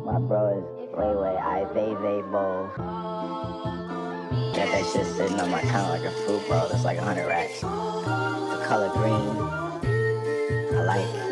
My bro is Wayway, they bowl. Got that shit sitting on my counter like a fruit bowl. That's like 100 racks. The color green, I like it.